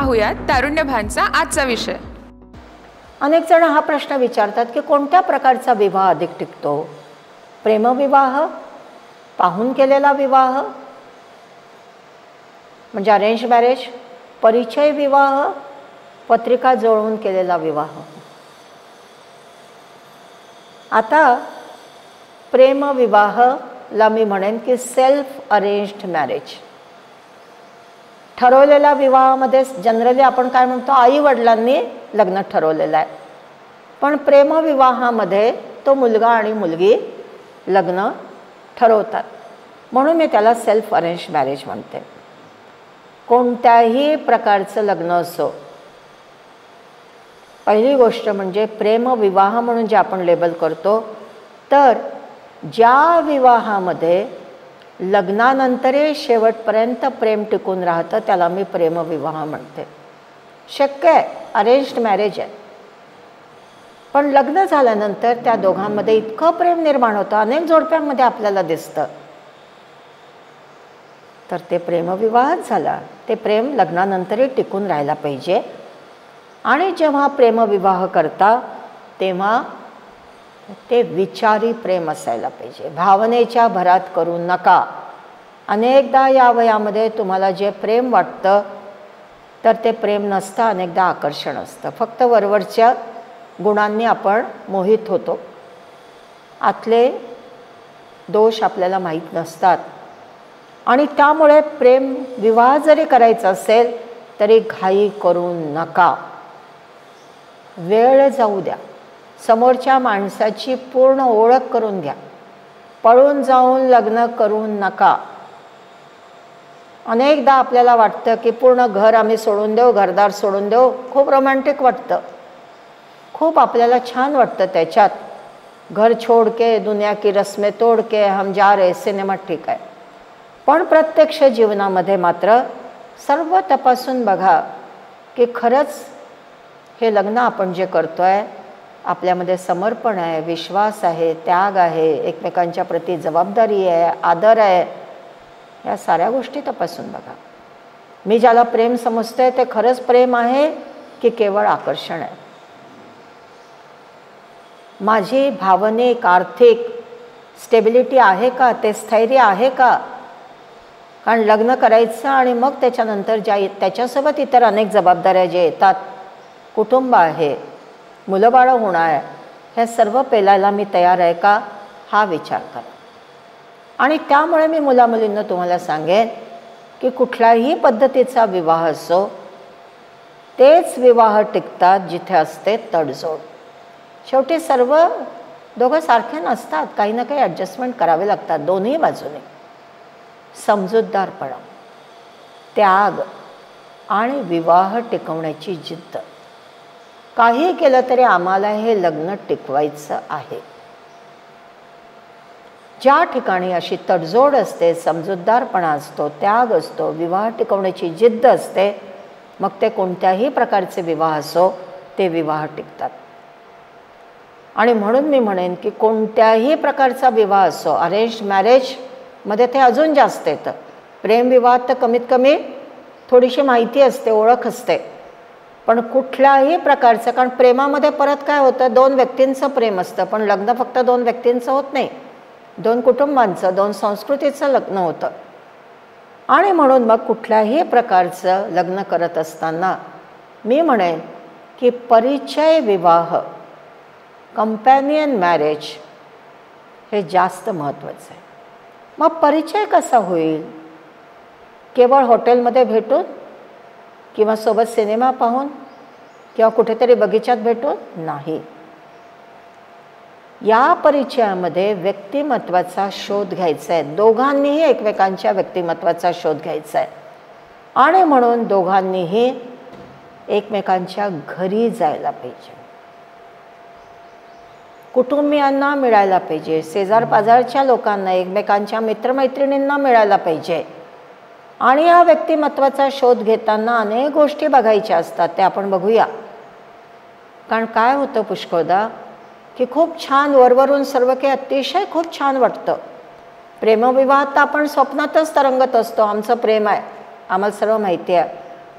पाहूयात तारुण्यभानचा आजचा विषय। अनेक जण हा प्रश्न विचारतात की कोणत्या प्रकारचा विवाह अधिक टिकतो, प्रेमविवाह, पाहून केलेला विवाह म्हणजे अरेंज मॅरेज, परिचय विवाह, पत्रिका जोडून केलेला विवाह। आता प्रेमविवाहला मी म्हणेन की सेल्फ अरेंज्ड मॅरेज। ठरवलेला विवाहामध्ये जनरली आपण काय म्हणतो, आई वडिलांनी लग्न ठरवलेलं आहे, पण प्रेमविवाहामध्ये तो मुलगा आणि मुलगी लग्न ठरवतात, म्हणून मी त्याला सेल्फ अरेंज मॅरेज म्हणते। कोणत्याही प्रकारचं लग्न असो, पहिली गोष्ट म्हणजे प्रेमविवाह म्हणून जे आपण लेबल करतो, तर ज्या विवाहामध्ये लग्नानंतरही शेवटपर्यंत प्रेम टिकून राहतं त्याला मी प्रेमविवाह म्हणते। शक्य आहे अरेंज्ड मॅरेज आहे, पण लग्न झाल्यानंतर त्या दोघांमध्ये इतकं प्रेम निर्माण होतं, अनेक जोडप्यांमध्ये आपल्याला दिसतं, तर ते प्रेमविवाह झाला। ते प्रेम लग्नानंतरही टिकून राहायला पाहिजे। आणि जेव्हा प्रेमविवाह करता तेव्हा ते विचारी प्रेम असायला पाहिजे, भावनेच्या भरात करू नका। अनेकदा या वयामध्ये तुम्हाला जे प्रेम वाटतं तर ते प्रेम नसतं, अनेकदा आकर्षण असतं। फक्त वरवरच्या गुणांनी आपण मोहित होतो, आतले दोष आपल्याला माहीत नसतात, आणि त्यामुळे प्रेम विवाह जरी करायचा असेल तरी घाई करू नका, वेळ जाऊ द्या, समोरच्या माणसाची पूर्ण ओळख करून घ्या, पळून जाऊन लग्न करू नका। अनेकदा आपल्याला वाटतं की पूर्ण घर आम्ही सोडून देऊ, घरदार सोडून देऊ, खूप रोमॅन्टिक वाटतं, खूप आपल्याला छान वाटतं त्याच्यात, घर छोड़ के दुनिया की रस्में तोड़ के हम जा रहे सिनेमा, ठीक आहे, पण प्रत्यक्ष जीवनामध्ये मात्र सर्व तपासून बघा की खरंच हे लग्न आपण जे करतोय आपल्यामध्ये समर्पण आहे, विश्वास आहे, त्याग आहे, एकमेकांच्या प्रति जबाबदारी आहे, आदर आहे, या साऱ्या गोष्टी तपासून बघा। मी ज्याला प्रेम समजते ते खरंच प्रेम आहे की केवळ आकर्षण आहे। माझी भावनिक आर्थिक स्टेबिलिटी आहे का, ते स्थैर्य आहे का, कारण लग्न करायचं आणि मग त्याच्यानंतर त्याच्यासोबत इतर अनेक जबाबदाऱ्या जे येतात, कुटुंब आहे, मुलंबाळं होणार आहे, हे सर्व पेलायला मी तयार आहे का हा विचार करा। आणि त्यामुळे मी मुलामुलींना तुम्हाला सांगेन की कुठल्याही पद्धतीचा विवाह असो, तेच विवाह टिकतात जिथे असते तडजोड। शेवटी सर्व दोघं सारखे नसतात, काही ना काही ॲडजस्टमेंट करावे लागतात दोन्ही बाजूने। समजूतदारपणा, त्याग आणि विवाह टिकवण्याची जिद्द, काही केलं तरी आम्हाला हे लग्न टिकवायचं आहे। ज्या ठिकाणी अशी तडजोड असते, समजूतदारपणा असतो, त्याग असतो, विवाह टिकवण्याची जिद्द असते, मग ते कोणत्याही प्रकारचे विवाह असो ते विवाह टिकतात। आणि म्हणून मी म्हणेन की कोणत्याही प्रकारचा विवाह असो, अरेंज मॅरेजमध्ये ते अजून जास्त येतं, प्रेमविवाह तर कमीत कमी थोडीशी माहिती असते, ओळख असते, पण कुठल्याही प्रकारचं, कारण प्रेमामध्ये परत काय होतं, दोन व्यक्तींचं प्रेम असतं, पण लग्न फक्त दोन व्यक्तींचं होत नाही, दोन कुटुंबांचं, दोन संस्कृतीचं लग्न होतं। आणि म्हणून मग कुठल्याही प्रकारचं लग्न करत असताना मी म्हणेन की परिचय विवाह, कंपॅनियन मॅरेज हे जास्त महत्त्वाचं आहे। मग परिचय कसा होईल, केवळ हॉटेलमध्ये भेटून किंवा सोबत सिनेमा पाहून किंवा कुठेतरी बगीचात भेटून नाही, या परिचयामध्ये व्यक्तिमत्त्वाचा शोध घ्यायचा आहे, दोघांनीही एकमेकांच्या व्यक्तिमत्त्वाचा शोध घ्यायचा आहे। आणि म्हणून दोघांनीही एकमेकांच्या घरी जायला पाहिजे, कुटुंबियांना मिळायला पाहिजे, शेजारपाजारच्या लोकांना, एकमेकांच्या मित्रमैत्रिणींना मिळायला पाहिजे। आणि या व्यक्तिमत्त्वाचा शोध घेताना अनेक गोष्टी बघायच्या असतात, ते आपण बघूया। कारण काय होतं पुष्कळदा की खूप छान वरवरून सर्व काही अतिशय खूप छान वाटतं, प्रेमविवाहात आपण स्वप्नातच तरंगत असतो, आमचं प्रेम आहे, आम्हाला सर्व माहिती आहे,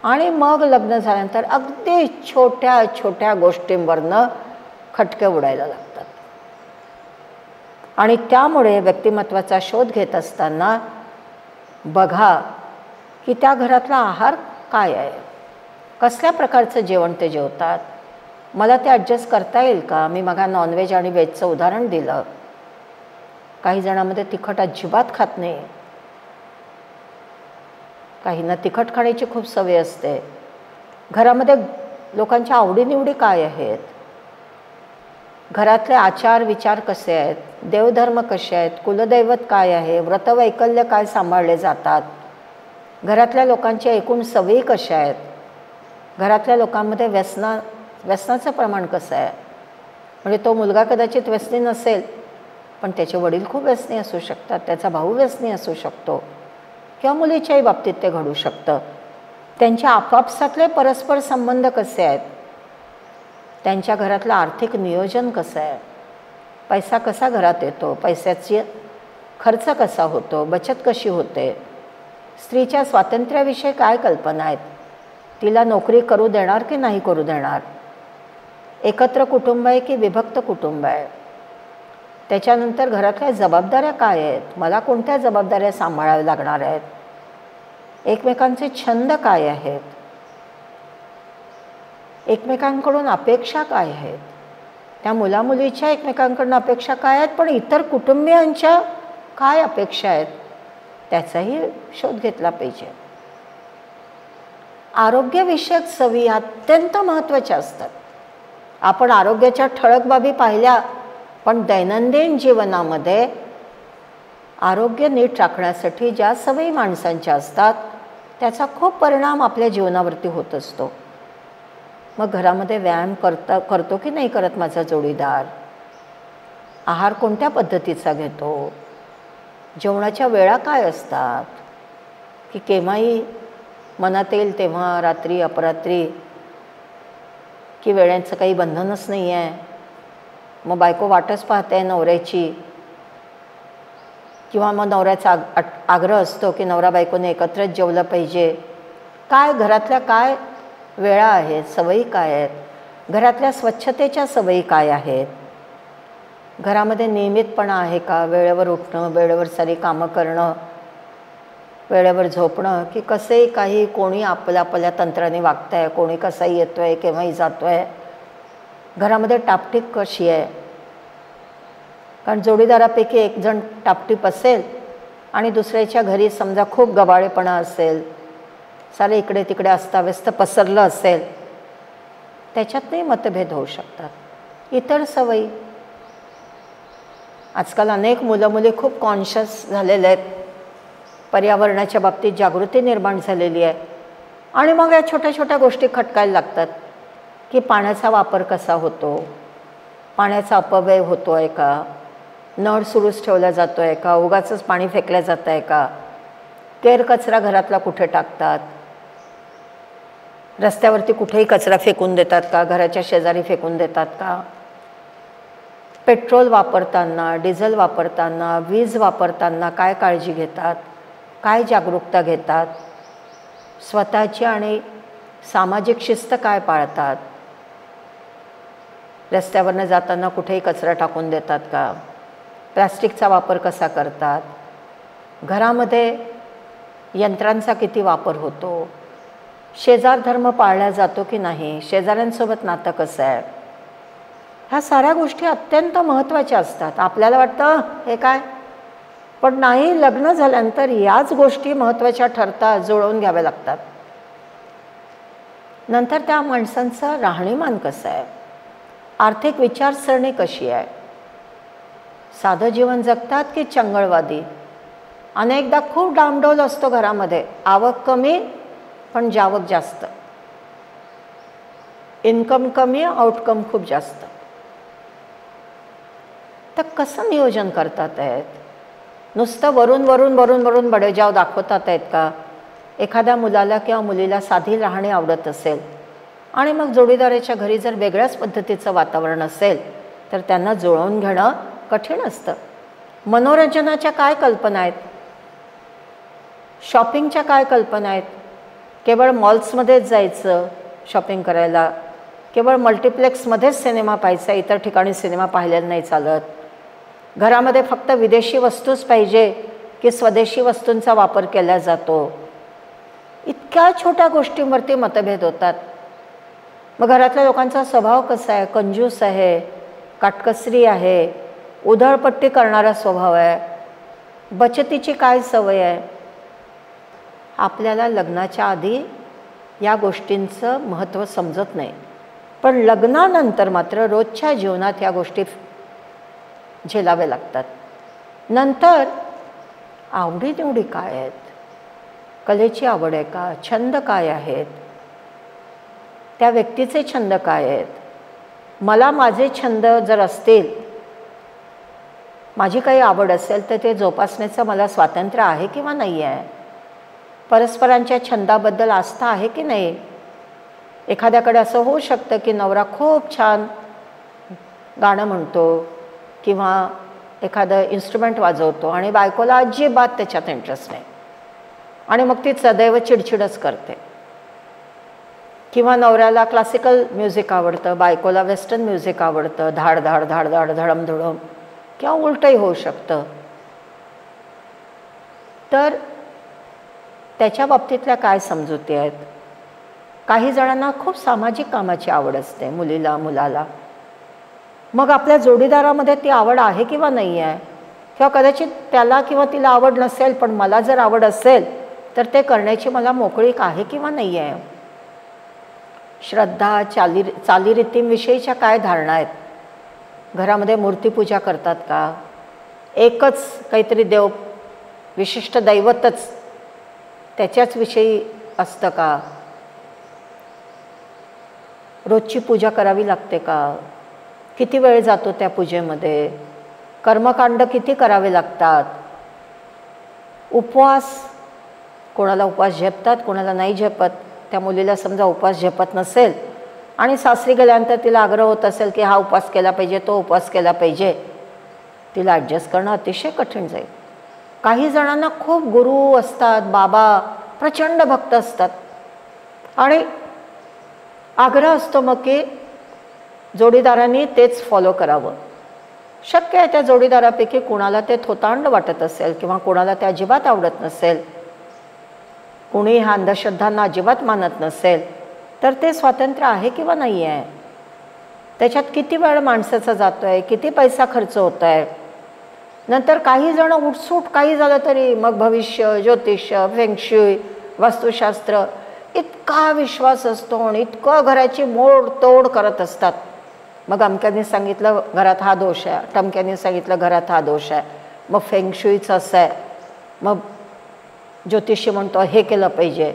आणि मग लग्न झाल्यानंतर अगदी छोट्या छोट्या गोष्टींवरनं खटके उडायला लागतात। आणि त्यामुळे व्यक्तिमत्वाचा शोध घेत असताना बघा की त्या घरातला आहार काय आहे, कसल्या प्रकारचं जेवण ते जेवतात, मला ते ॲडजस्ट करता येईल का। मी मगा नॉनव्हेज आणि व्हेजचं उदाहरण दिलं। काही जणांमध्ये तिखट अजिबात खात नाही, काहींना तिखट खाण्याची खूप सवय असते। घरामध्ये लोकांच्या आवडीनिवडी काय आहेत, घरातले आचार विचार कसे आहेत, देवधर्म कसे आहेत, कुलदैवत काय आहे, व्रतवैकल्य काय सांभाळले जातात, घरातल्या लोकांच्या एकूण सवयी कशा आहेत, घरातल्या लोकांमध्ये व्यसनाचं प्रमाण कसं आहे। म्हणजे तो मुलगा कदाचित व्यसनी नसेल पण त्याचे वडील खूप व्यसनी असू शकतात, त्याचा भाऊ व्यसनी असू शकतो किंवा मुलीच्याही बाबतीत ते घडू शकतं। त्यांच्या आपापसातले परस्पर संबंध कसे आहेत, त्यांच्या घरातलं आर्थिक नियोजन कसं आहे, पैसा कसा घरात येतो, पैशाचा खर्च कसा होतो, बचत कशी होते, स्त्रीच्या स्वातंत्र्याविषयी काय कल्पना आहेत, तिला नोकरी करू देणार की नाही करू देणार, एकत्र कुटुंब आहे की विभक्त कुटुंब आहे, त्याच्यानंतर घरातल्या जबाबदाऱ्या काय आहेत, मला कोणत्या जबाबदाऱ्या सांभाळाव्या लागणार आहेत, एकमेकांचे छंद काय आहेत, एकमेकांकडून अपेक्षा काय आहेत, त्या मुलामुलीच्या एकमेकांकडून अपेक्षा काय आहेत, पण इतर कुटुंबियांच्या काय अपेक्षा आहेत, त्याचाही शोध घेतला पाहिजे। आरोग्यविषयक सवयी अत्यंत महत्त्वाच्या असतात। आपण आरोग्याच्या ठळक बाबी पाहिल्या पण दैनंदिन जीवनामध्ये आरोग्य नीट राखण्यासाठी ज्या सवयी माणसांच्या असतात त्याचा खूप परिणाम आपल्या जीवनावरती होत असतो। मग घरामध्ये व्यायाम करतो की नाही करत माझा जोडीदार, आहार कोणत्या पद्धतीचा घेतो, जेवणाच्या वेळा काय असतात, की केव्हाही मनात येईल तेव्हा, रात्री अपरात्री, की वेळेचं काही बंधनच नाही आहे, मग बायको वाटच पाहते नवऱ्याची, किंवा मग नवऱ्याचा आग्रह असतो की नवरा बायकोने एकत्रच जेवलं पाहिजे। काय घरातल्या काय वेळा आहेत, सवयी काय आहेत, घरातल्या स्वच्छतेच्या सवयी काय आहेत, घरामध्ये नियमितपणा आहे का, वेळेवर उठणं, वेळेवर सारी कामं करणं, वेळेवर झोपणं, की कसंही काही कोणी आपल्या आपल्या तंत्राने वागत आहे, कोणी कसाही येतो आहे, केव्हाही जातो आहे, घरामध्ये टापटीप कशी आहे। कारण जोडीदारापैकी एक जण टापटीप असेल आणि दुसऱ्याच्या घरी समजा खूप गबाळेपणा असेल, सारे इकडे तिकडे अस्ताव्यस्त पसरलं असेल, त्याच्यातही मतभेद होऊ शकतात। इतर सवयी, आजकाल अनेक मुलं मुली खूप कॉन्शियस झालेले आहेत, पर्यावरणाच्या बाबतीत जागृती निर्माण झालेली आहे आणि मग या छोट्या छोट्या गोष्टी खटकायला लागतात की पाण्याचा वापर कसा होतो, पाण्याचा अपव्यय होतो आहे का, नळ सुरूच ठेवला जातो आहे का, उगाचच पाणी फेकलं जात आहे का, केर कचरा घरातला कुठे टाकतात, रस्त्यावरती कुठेही कचरा फेकून देतात का, घराच्या शेजारी फेकून देतात का, पेट्रोल वापरताना, डिझेल वापरताना, वीज वापरताना काय काळजी घेतात, काय जागरूकता घेतात, स्वतःची आणि सामाजिक शिस्त काय पाळतात, रस्त्यावरनं जाताना कुठेही कचरा टाकून देतात का, प्लास्टिकचा वापर कसा करतात, घरामध्ये यंत्रांचा किती वापर होतो, शेजार धर्म पाळला जातो की नाही, शेजाऱ्यांसोबत नातं कसं आहे। ह्या साऱ्या गोष्टी अत्यंत महत्त्वाच्या असतात। आपल्याला वाटतं हे काय, पण नाही, लग्न झाल्यानंतर याच गोष्टी महत्त्वाच्या ठरता जुळवून घ्याव्या लागतात। नंतर त्या माणसांचं राहणीमान कसं आहे, आर्थिक विचारसरणी कशी आहे, साधं जीवन जगतात की चंगळवादी। अनेकदा खूप डामडोल असतो घरामध्ये, आवक कमी पण जावक जास्त, इन्कम कमी आउटकम खूप जास्त। तर कसं नियोजन करतात आहेत, नुसतं वरून वरून वरून वरून बडेजाव दाखवतात आहेत का। एखाद्या मुलाला किंवा मुलीला साधी राहणी आवडत असेल आणि मग जोडीदाराच्या घरी जर वेगळ्याच पद्धतीचं वातावरण असेल तर त्यांना जुळवून घेणं कठीण असतं। मनोरंजनाच्या काय कल्पना आहेत, शॉपिंगच्या काय कल्पना आहेत, केवळ मॉल्समध्येच जायचं शॉपिंग करायला, केवळ मल्टीप्लेक्समध्येच सिनेमा पाहायचा, इतर ठिकाणी सिनेमा पाहिल्यानं नाही चालत. घरामध्ये फक्त विदेशी वस्तूच पाहिजे की स्वदेशी वस्तूंचा वापर केला जातो? इतक्या छोट्या गोष्टींवरती मतभेद होतात. मग घरातल्या लोकांचा स्वभाव कसा आहे? कंजूस आहे, काटकसरी आहे, उधळपट्टी करणारा स्वभाव आहे, बचतीची काय सवय आहे? आपल्याला लग्नाच्या आधी या गोष्टींचं महत्त्व समजत नाही, पण लग्नानंतर मात्र रोजच्या जीवनात ह्या गोष्टी झेलाव्या लागतात. नंतर आवडीनिवडी काय आहेत, कलेची आवड आहे का, छंद काय आहेत, त्या व्यक्तीचे छंद काय आहेत. मला माझे छंद जर असतील, माझी काही आवड असेल तर ते जोपासण्याचं मला स्वातंत्र्य आहे किंवा नाही आहे. परस्परांच्या छंदाबद्दल आस्था आहे की नाही. एखाद्याकडे असं होऊ शकतं की नवरा खूप छान गाणं म्हणतो किंवा एखादं इन्स्ट्रुमेंट वाजवतो आणि बायकोला अजिबात त्याच्यात इंटरेस्ट नाही, आणि मग ती सदैव चिडचिडच करते. किंवा नवऱ्याला क्लासिकल म्युझिक आवडतं, बायकोला वेस्टर्न म्युझिक आवडतं, धाड धाड धाड धाड धडम धडम, किंवा उलटही होऊ शकतं. तर त्याच्या बाबतीतल्या काय समजुती आहेत? काही जणांना खूप सामाजिक कामाची आवड असते, मुलीला मुलाला. मग आपल्या जोडीदारामध्ये ती आवड आहे किंवा नाही आहे, किंवा कदाचित त्याला किंवा तिला आवड नसेल, पण मला जर आवड असेल तर ते करण्याची मला मोकळीक आहे किंवा नाही आहे. श्रद्धा, चालीरीतींविषयीच्या काय धारणा आहेत? घरामध्ये मूर्तीपूजा करतात का? एकच काहीतरी देव, विशिष्ट दैवतच त्याच्याच विषयी असतं का? रोजची पूजा करावी लागते का? किती वेळ जातो त्या पूजेमध्ये? कर्मकांड किती करावे लागतात? उपवास, कोणाला उपवास झेपतात कोणाला नाही झेपत. त्या मुलीला समजा उपवास झेपत नसेल आणि सासरी गेल्यानंतर तिला आग्रह होत असेल की हा उपवास केला पाहिजे, तो उपवास केला पाहिजे, तिला ॲडजस्ट करणं अतिशय कठीण जाईल. काही जणांना खूप गुरु असतात, बाबा प्रचंड भक्त असतात, आणि आग्रह असतो मग की जोडीदारांनी तेच फॉलो करावं. शक्य आहे त्या जोडीदारापैकी कोणाला ते थोतांड वाटत असेल किंवा कोणाला ते अजिबात आवडत नसेल, कोणी ह्या अंधश्रद्धांना अजिबात मानत नसेल, तर ते स्वातंत्र्य आहे किंवा नाही आहे. त्याच्यात किती वेळ माणसाचा जातो आहे, किती पैसा खर्च होत आहे. नंतर काही जण उठसूट काही झालं तरी मग भविष्य, ज्योतिष्य, फेंगशुई, वास्तुशास्त्र इतका विश्वास असतो आणि इतकं घराची मोडतोड करत असतात. मग अमक्याने सांगितलं घरात हा दोष आहे, टमक्याने सांगितलं घरात हा दोष आहे, मग फेंगशुईचं असं आहे, मग ज्योतिषी म्हणतो हे केलं पाहिजे,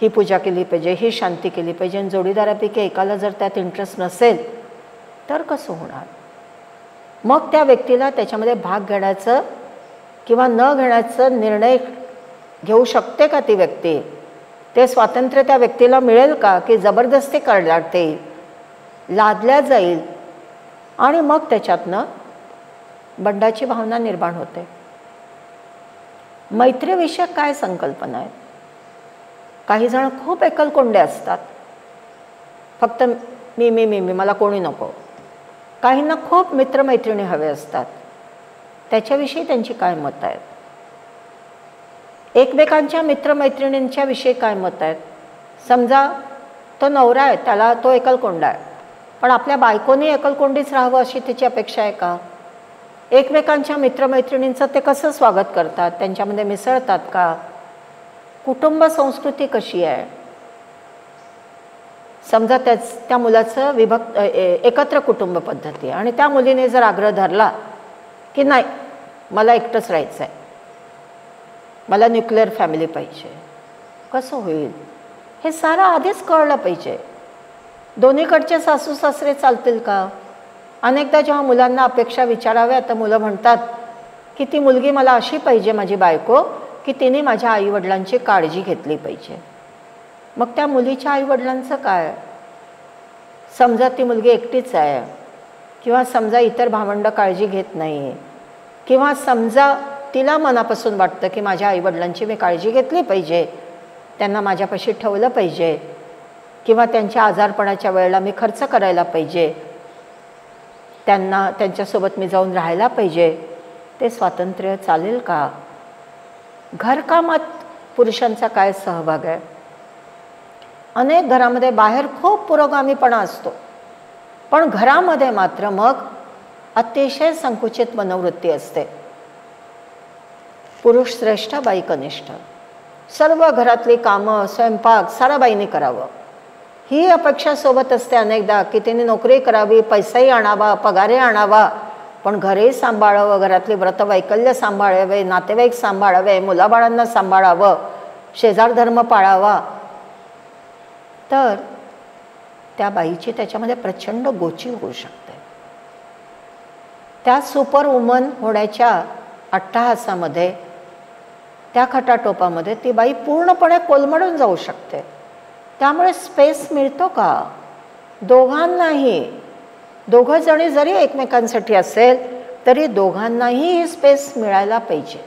ही पूजा केली पाहिजे, ही शांती केली पाहिजे. आणि जोडीदारापैकी एकाला जर त्यात इंटरेस्ट नसेल तर कसं होणार? मग त्या व्यक्तीला त्याच्यामध्ये भाग घेण्याचं किंवा न घेण्याचं निर्णय घेऊ शकते का ती व्यक्ती? ते स्वातंत्र्य त्या व्यक्तीला मिळेल का की जबरदस्ती करायला येईल, लादल्या जाईल? आणि मग त्याच्यातनं बंडाची भावना निर्माण होते. मैत्रीविषयक काय संकल्पना आहेत? काही जण खूप एकलकोंडे असतात, फक्त मी मी मी मी मला कोणी नको. काहींना खूप मित्रमैत्रिणी हवे असतात, त्याच्याविषयी त्यांची काय मतं आहेत? एकमेकांच्या मित्रमैत्रिणींच्या विषयी काय मतं आहेत? समजा तो नवरा आहे, त्याला तो एकलकोंडा आहे, पण आपल्या बायकोने एकलकोंडीच राहावं अशी त्याची अपेक्षा आहे का? एकमेकांच्या मित्रमैत्रिणींचं ते कसं स्वागत करतात, त्यांच्यामध्ये मिसळतात का? कुटुंब संस्कृती कशी आहे? समजा त्या मुलाचं एकत्र कुटुंब पद्धती, आणि त्या मुलीने जर आग्रह धरला की नाही मला एकटंच राहायचं आहे, मला न्यूक्लिअर फॅमिली पाहिजे, कसं होईल? हे सारं आधीच कळलं पाहिजे. दोन्हीकडचे सासू सासरे चालतील का? अनेकदा जेव्हा मुलांना अपेक्षा विचाराव्या तर मुलं म्हणतात की ती मुलगी मला अशी पाहिजे, माझी बायको, की तिने माझ्या आईवडिलांची काळजी घेतली पाहिजे. मग त्या मुलीच्या आईवडिलांचं काय? समजा ती मुलगी एकटीच आहे, किंवा समजा इतर भावंड काळजी घेत नाही, किंवा समजा तिला मनापासून वाटतं की माझ्या आईवडिलांची मी काळजी घेतली पाहिजे, त्यांना माझ्यापाशी ठेवलं पाहिजे किंवा त्यांच्या आजारपणाच्या वेळेला मी खर्च करायला पाहिजे, त्यांना त्यांच्यासोबत मी जाऊन राहायला पाहिजे, ते स्वातंत्र्य चालेल का? घरकामात पुरुषांचा काय सहभाग आहे? अनेक घरामध्ये बाहेर खूप पुरोगामीपणा असतो पण घरामध्ये मात्र मग अतिशय संकुचित मनोवृत्ती असते. पुरुष श्रेष्ठ बाई कनिष्ठ, सर्व घरातली कामं स्वयंपाक सारा बाईने करावं ही अपेक्षा सोबत असते अनेकदा की तिने नोकरी करावी, पैसाही आणावा, पगारही आणावा, पण घरही सांभाळावं, घरातली व्रतवैकल्य सांभाळावे, नातेवाईक सांभाळावे, मुलाबाळांना सांभाळावं, शेजार धर्म पाळावा. तर त्या बाईची त्याच्यामध्ये प्रचंड गोची होऊ शकते. त्या सुपर वुमन होण्याच्या अट्टहासामध्ये त्या खटाटोपामध्ये ती बाई पूर्णपणे कोलमडून जाऊ शकते. त्यामुळे स्पेस मिळतो का दोघांनाही? दोघंजणी जरी एकमेकांसाठी असेल तरी दोघांनाही ही स्पेस मिळायला पाहिजे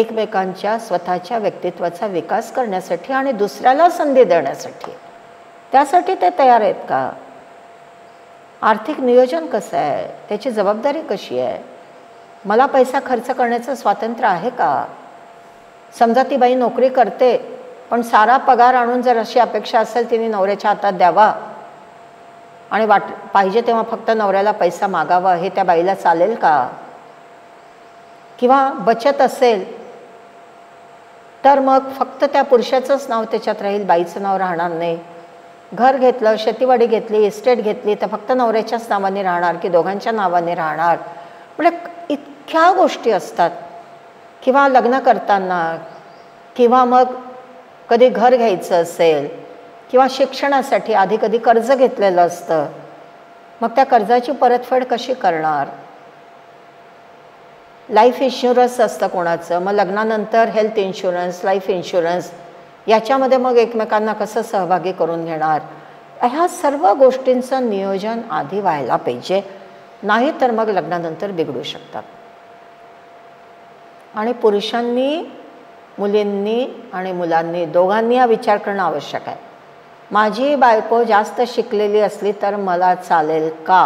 एकमेकांच्या स्वतःच्या व्यक्तित्वाचा विकास करण्यासाठी आणि दुसऱ्याला संधी देण्यासाठी. त्यासाठी ते तयार आहेत का? आर्थिक नियोजन कसं आहे? त्याची जबाबदारी कशी आहे? मला पैसा खर्च करण्याचं स्वातंत्र्य आहे का? समजा ती बाई नोकरी करते पण सारा पगार आणून जर अशी अपेक्षा असेल तिने नवऱ्याच्या हातात द्यावा आणि पाहिजे तेव्हा फक्त नवऱ्याला पैसा मागावा, हे त्या बाईला चालेल का? किंवा बचत असेल तर मग फक्त त्या पुरुषाचंच नाव त्याच्यात राहील, बाईचं नाव राहणार नाही. घर घेतलं, शेतीवाडी घेतली, इस्टेट घेतली तर फक्त नवऱ्याच्याच नावाने राहणार की दोघांच्या नावाने राहणार? म्हणजे इतक्या गोष्टी असतात. किंवा लग्न करताना किंवा मग कधी घर घ्यायचं असेल किंवा शिक्षणासाठी आधी कधी कर्ज घेतलेलं असतं, मग त्या कर्जाची परतफेड कशी करणार? लाईफ इन्शुरन्स असतं कोणाचं, मग लग्नानंतर हेल्थ इन्शुरन्स, लाईफ इन्शुरन्स, याच्यामध्ये मग एकमेकांना कसं सहभागी करून घेणार? ह्या सर्व गोष्टींचं नियोजन आधी व्हायला पाहिजे, नाही तर मग लग्नानंतर बिघडू शकतात. आणि पुरुषांनी, मुलींनी आणि मुलांनी दोघांनी हा विचार करणं आवश्यक आहे. माझी बायको जास्त शिकलेली असली तर मला चालेल का?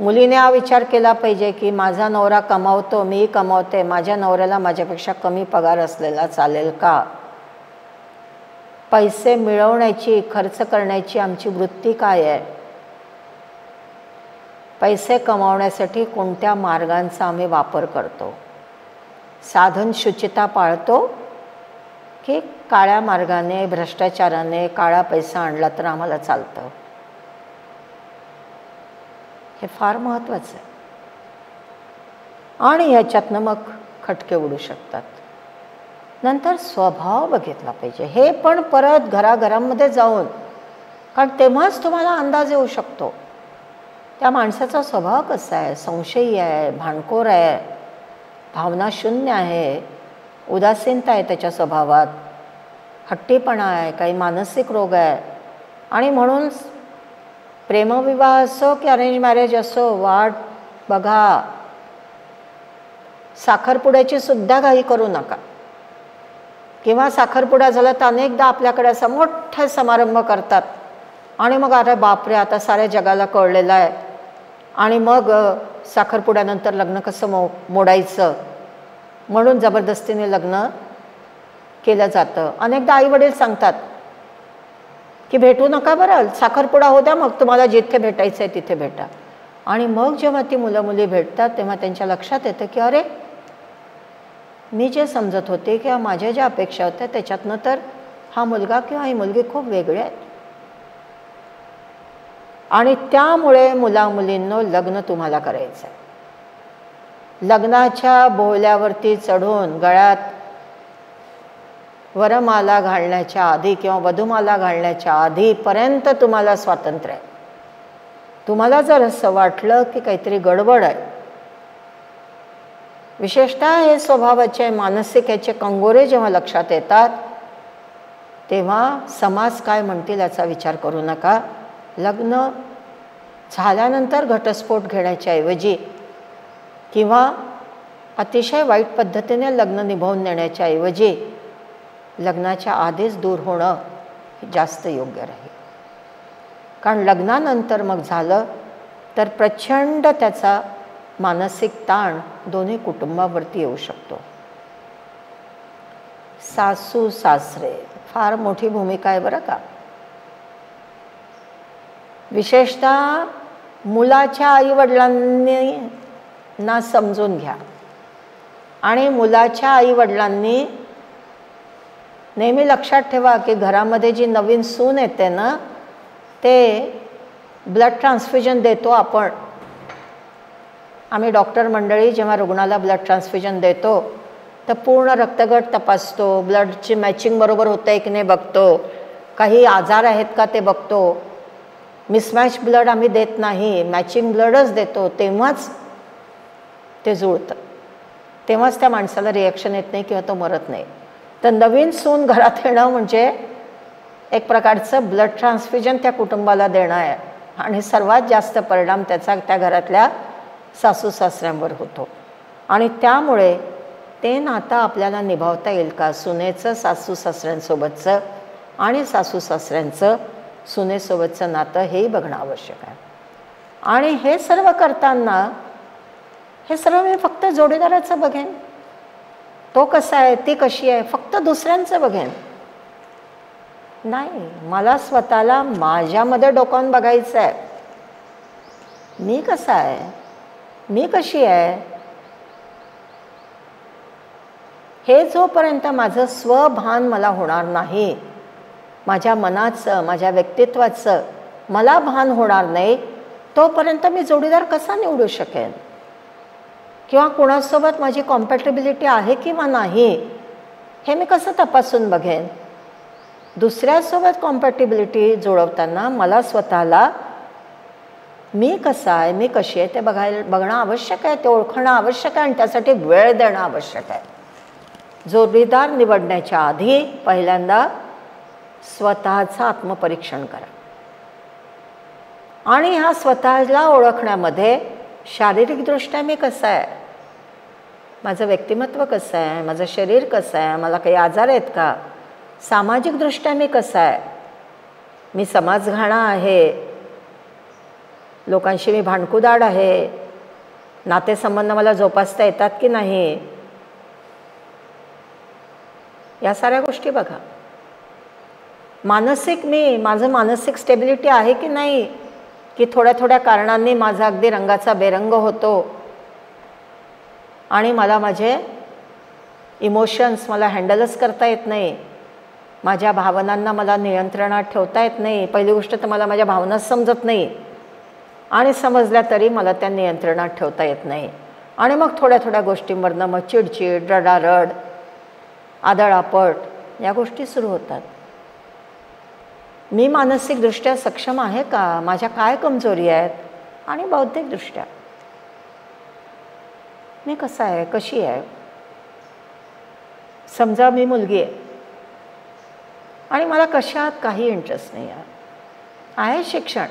मुलीने हा विचार केला पाहिजे की माझा नवरा कमावतो, मी कमावते, माझ्या नवऱ्याला माझ्यापेक्षा कमी पगार असलेला चालेल का? पैसे मिळवण्याची, खर्च करण्याची आमची वृत्ती काय आहे? पैसे कमावण्यासाठी कोणत्या मार्गांचा आम्ही वापर करतो? साधन शुचिता पाळतो की काळ्या मार्गाने, भ्रष्टाचाराने काळा पैसा आणला तर आम्हाला चालतं? हे फार महत्त्वाचं आहे आणि ह्याच्यातनं मग खटके उडू शकतात. नंतर स्वभाव बघितला पाहिजे, हे पण परत घराघरांमध्ये जाऊन, कारण तेव्हाच तुम्हाला अंदाज येऊ शकतो त्या माणसाचा स्वभाव कसा आहे, संशयी आहे, भांडखोर आहे, भावनाशून्य आहे, उदासीनता आहे त्याच्या स्वभावात, हट्टीपणा आहे, काही मानसिक रोग आहे. आणि म्हणून प्रेमविवाह असो की अरेंज मॅरेज असो, वाट बघा, साखरपुड्याची सुद्धा घाई करू नका. किंवा साखरपुडा झाला तर अनेकदा आपल्याकडे असा मोठा समारंभ करतात आणि मग अरे बापरे आता साऱ्या जगाला कळलेलं आहे आणि मग साखरपुड्यानंतर लग्न कसं मोडायचं म्हणून जबरदस्तीने लग्न केलं जातं. अनेकदा आईवडील सांगतात की भेटू नका बरं, साखरपुडा होत्या मग तुम्हाला जिथे भेटायचं आहे तिथे भेटा. आणि मग जेव्हा ती मुलं मुली भेटतात तेव्हा त्यांच्या लक्षात येतं की अरे मी जे समजत होते किंवा माझ्या ज्या अपेक्षा होत्या त्याच्यातनं तर हा मुलगा किंवा ही मुलगी खूप वेगळी आहे. आणि त्यामुळे मुलामुलींनो लग्न तुम्हाला करायचं आहे. लग्नाच्या बोहल्यावरती चढून गळ्यात वरमाला घालण्याच्या आधी किंवा वधूमाला घालण्याच्या आधीपर्यंत तुम्हाला स्वातंत्र्य आहे. तुम्हाला जर असं वाटलं की काहीतरी गडबड आहे, विशेषतः हे स्वभावाचे, मानसिक याचे कंगोरे जेव्हा लक्षात येतात तेव्हा समाज काय म्हणतील याचा विचार करू नका. लग्न झाल्यानंतर घटस्फोट घेण्याच्या ऐवजी किंवा अतिशय वाईट पद्धतीने लग्न निभावून नेण्याच्या ऐवजी लग्नाचा आधीच दूर होणं जास्त योग्य राहील. कारण लग्नानंतर मग झालं तर प्रचंड त्याचा मानसिक ताण दोन्ही कुटुंबावरती येऊ शकतो. सासू सासरे फार मोठी भूमिका आहे बरं का. विशेषतः मुलाच्या आईवडिलांनी ना समजून घ्या आणि मुलाच्या आईवडिलांनी नेहमी लक्षात ठेवा की घरामध्ये जी नवीन सून येते ना ते ब्लड ट्रान्सफ्युजन देतो आपण. आम्ही डॉक्टर मंडळी जेव्हा रुग्णाला ब्लड ट्रान्सफ्युजन देतो तर पूर्ण रक्तगट तपासतो, ब्लडची मॅचिंग बरोबर होते की नाही बघतो, काही आजार आहेत का ते बघतो. मिसमॅच ब्लड आम्ही देत नाही, मॅचिंग ब्लडच देतो. तेव्हाच ते जुळतं, तेव्हाच त्या माणसाला रिॲक्शन येत नाही किंवा तो मरत नाही. तर नवीन सून घरात येणं म्हणजे एक प्रकारचं ब्लड ट्रान्सफ्युजन त्या कुटुंबाला देणं आहे आणि सर्वात जास्त परिणाम त्याचा त्या घरातल्या सासू सासऱ्यांवर होतो. आणि त्यामुळे ते नातं आपल्याला निभावता येईल का, सुनेचं सासू सासऱ्यांसोबतचं आणि सासू सासऱ्यांचं सुनेसोबतचं नातं हेही बघणं आवश्यक आहे. आणि हे सर्व करताना हे सर्व मी फक्त जोडीदाराचं बघेन, तो कसा आहे, ती कशी आहे, फक्त दुसऱ्यांचं बघेन नाही. मला स्वतःला माझ्यामध्ये डोकावून बघायचं आहे. मी कसा आहे, मी कशी आहे, हे जोपर्यंत माझं स्वभान मला होणार नाही, माझ्या मनाचं माझ्या व्यक्तित्वाचं मला भान होणार नाही, तोपर्यंत मी जोडीदार कसा निवडू शकेन किंवा कोणासोबत माझी कॉम्पॅटेबिलिटी आहे किंवा नाही हे मी कसं तपासून बघेन. दुसऱ्यासोबत कॉम्पॅटेबिलिटी जुळवताना मला स्वतःला मी कसा आहे, मी कशी आहे ते बघणं आवश्यक आहे, ते ओळखणं आवश्यक आहे आणि त्यासाठी वेळ देणं आवश्यक आहे. जोडीदार निवडण्याच्या आधी पहिल्यांदा स्वतःचं आत्मपरीक्षण करा. आणि हा स्वतःला ओळखण्यामध्ये शारीरिकदृष्ट्या मी कसा आहे, माझं व्यक्तिमत्व कसं आहे, माझं शरीर कसं आहे, मला काही आजार आहेत का, सामाजिकदृष्ट्या मी कसा आहे, मी समाजघाणा आहे, लोकांशी मी भांडकुदाड आहे, नातेसंबंध मला जोपासता येतात की नाही, या साऱ्या गोष्टी बघा. मानसिक मी, माझं मानसिक स्टेबिलिटी आहे की नाही, की थोड्या थोड्या कारणांनी माझा अगदी रंगाचा बेरंग होतो आणि मला माझे इमोशन्स मला हँडलच करता येत नाही, माझ्या भावनांना मला नियंत्रणात ठेवता येत नाही. पहिली गोष्ट तर मला माझ्या भावना समजत नाही आणि समजल्या तरी मला त्या नियंत्रणात ठेवता येत नाही. आणि मग थोड्या थोड्या गोष्टींवरनं मग चिडचिड, रडारड, आदळआपट या गोष्टी सुरू होतात. मी मानसिकदृष्ट्या सक्षम आहे का, माझ्या काय कमजोरी आहेत आणि बौद्धिकदृष्ट्या मी कसा आहे, कशी आहे. समजा मी मुलगी आहे आणि मला कशात काही इंटरेस्ट नाही आहे, शिक्षण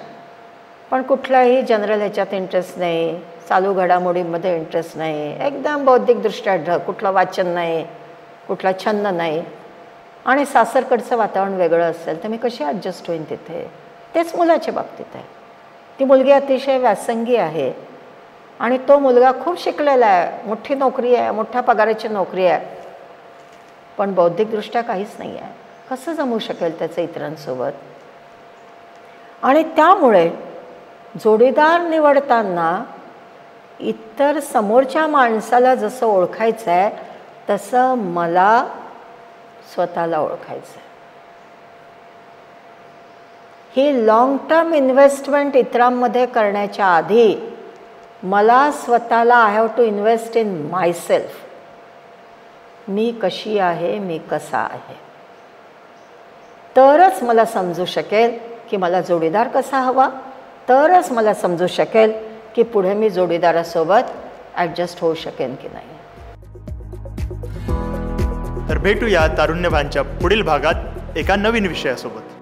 पण कुठलाही जनरल ह्याच्यात इंटरेस्ट नाही, चालू घडामोडींमध्ये इंटरेस्ट नाही, एकदम बौद्धिकदृष्ट्या ढ, कुठलं वाचन नाही, कुठला छंद नाही आणि सासरकडचं वातावरण वेगळं असेल तर मी कशी ॲडजस्ट होईन तिथे. तेच मुलाच्या बाबतीत आहे. ती मुलगी अतिशय व्यासंगी आहे आणि तो मुलगा खूप शिकलेला आहे, मोठी नोकरी आहे, मोठ्या पगाराची नोकरी आहे, पण बौद्धिकदृष्ट्या काहीच नाही आहे. कसं जमू शकेल त्याचं इतरांसोबत. आणि त्यामुळे जोडीदार निवडताना इतर समोरच्या माणसाला जसं ओळखायचं आहे तसं मला स्वतःला ओळखायचं. ही लॉंग टर्म इन्व्हेस्टमेंट इतरांमध्ये करण्याच्या आधी मला स्वतःला I have to invest in myself. मी कशी आहे, मी कसा आहे, तरच मला समजू शकेल की मला जोडीदार कसा हवा, तरच मला समजू शकेल की पुढे मी जोडीदारासोबत ॲडजस्ट होऊ शकेन की नाही. तर भेटूया तारुण्यभानच्या पुढील भागात एका नवीन विषयासोबत.